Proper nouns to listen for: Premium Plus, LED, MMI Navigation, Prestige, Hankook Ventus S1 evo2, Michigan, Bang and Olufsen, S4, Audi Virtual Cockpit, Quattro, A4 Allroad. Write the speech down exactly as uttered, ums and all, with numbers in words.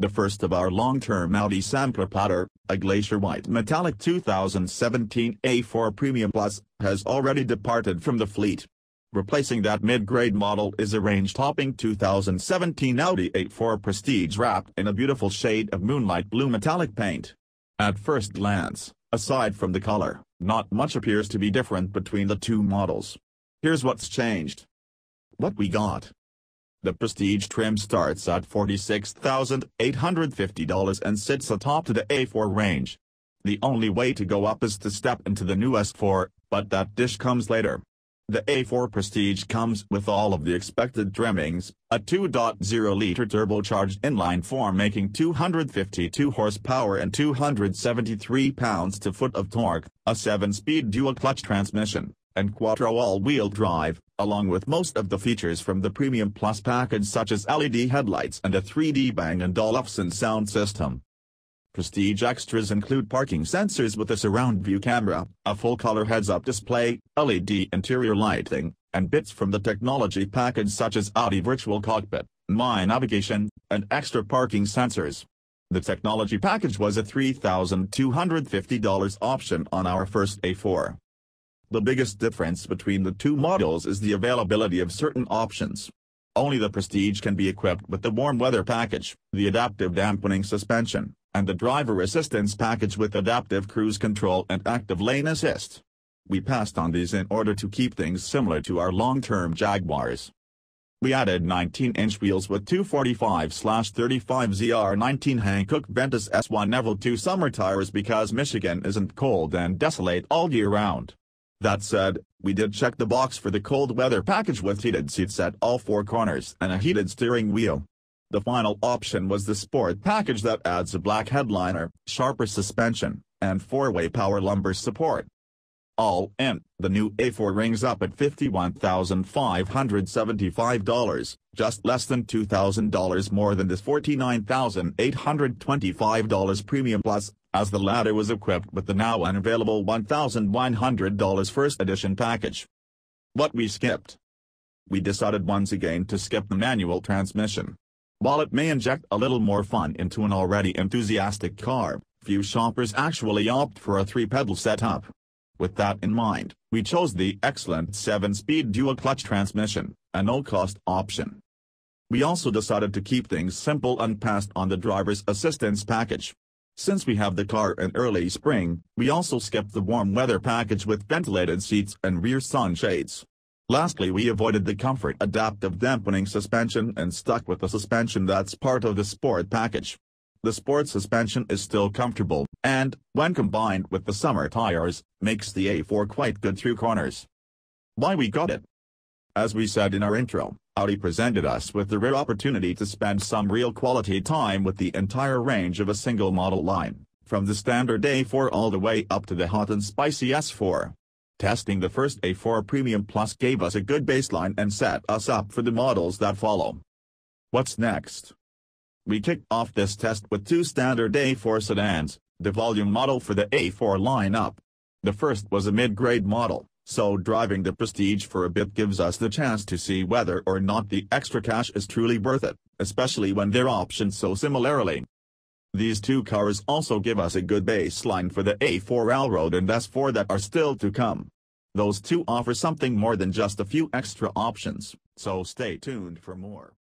the first of our long-term Audi sampler platter, a glacier white metallic two thousand seventeen A four Premium Plus, has already departed from the fleet. Replacing that mid-grade model is a range-topping two thousand seventeen Audi A four Prestige wrapped in a beautiful shade of moonlight blue metallic paint. At first glance, aside from the color, not much appears to be different between the two models. Here's what's changed. What we got. The Prestige trim starts at forty-six thousand eight hundred fifty dollars and sits atop the A four range. The only way to go up is to step into the new S four, but that dish comes later. The A four Prestige comes with all of the expected trimmings, a two point oh liter turbocharged inline four making two hundred fifty-two horsepower and two hundred seventy-three pounds-to-foot of torque, a seven-speed dual-clutch transmission, and Quattro all-wheel drive, along with most of the features from the Premium Plus package such as L E D headlights and a three D Bang and Olufsen sound system. Prestige extras include parking sensors with a surround view camera, a full-color heads-up display, L E D interior lighting, and bits from the technology package such as Audi Virtual Cockpit, M M I Navigation, and extra parking sensors. The technology package was a three thousand two hundred fifty dollars option on our first A four. The biggest difference between the two models is the availability of certain options. Only the Prestige can be equipped with the warm weather package, the adaptive dampening suspension, and the driver assistance package with adaptive cruise control and active lane assist. We passed on these in order to keep things similar to our long-term Jaguars. We added nineteen inch wheels with two forty-five thirty-five Z R nineteen Hankook Ventus S one evo two summer tires because Michigan isn't cold and desolate all year round. That said, we did check the box for the cold weather package with heated seats at all four corners and a heated steering wheel. The final option was the sport package that adds a black headliner, sharper suspension, and four-way power lumbar support. All in, the new A four rings up at fifty-one thousand five hundred seventy-five dollars, just less than two thousand dollars more than the forty-nine thousand eight hundred twenty-five dollars Premium Plus, as the latter was equipped with the now unavailable one thousand one hundred dollars First Edition package. What we skipped. We decided once again to skip the manual transmission. While it may inject a little more fun into an already enthusiastic car, few shoppers actually opt for a three-pedal setup. With that in mind, we chose the excellent seven-speed dual-clutch transmission, a no-cost option. We also decided to keep things simple and passed on the driver's assistance package. Since we have the car in early spring, we also skipped the warm weather package with ventilated seats and rear sunshades. Lastly, we avoided the comfort adaptive dampening suspension and stuck with the suspension that's part of the sport package. The sport suspension is still comfortable, and, when combined with the summer tires, makes the A four quite good through corners. Why we got it? As we said in our intro, Audi presented us with the rare opportunity to spend some real quality time with the entire range of a single model line, from the standard A four all the way up to the hot and spicy S four. Testing the first A four Premium Plus gave us a good baseline and set us up for the models that follow. What's next? We kicked off this test with two standard A four sedans, the volume model for the A four lineup. The first was a mid-grade model, so driving the Prestige for a bit gives us the chance to see whether or not the extra cash is truly worth it, especially when they're optioned so similarly. These two cars also give us a good baseline for the A four Allroad and S four that are still to come. Those two offer something more than just a few extra options, so stay tuned for more.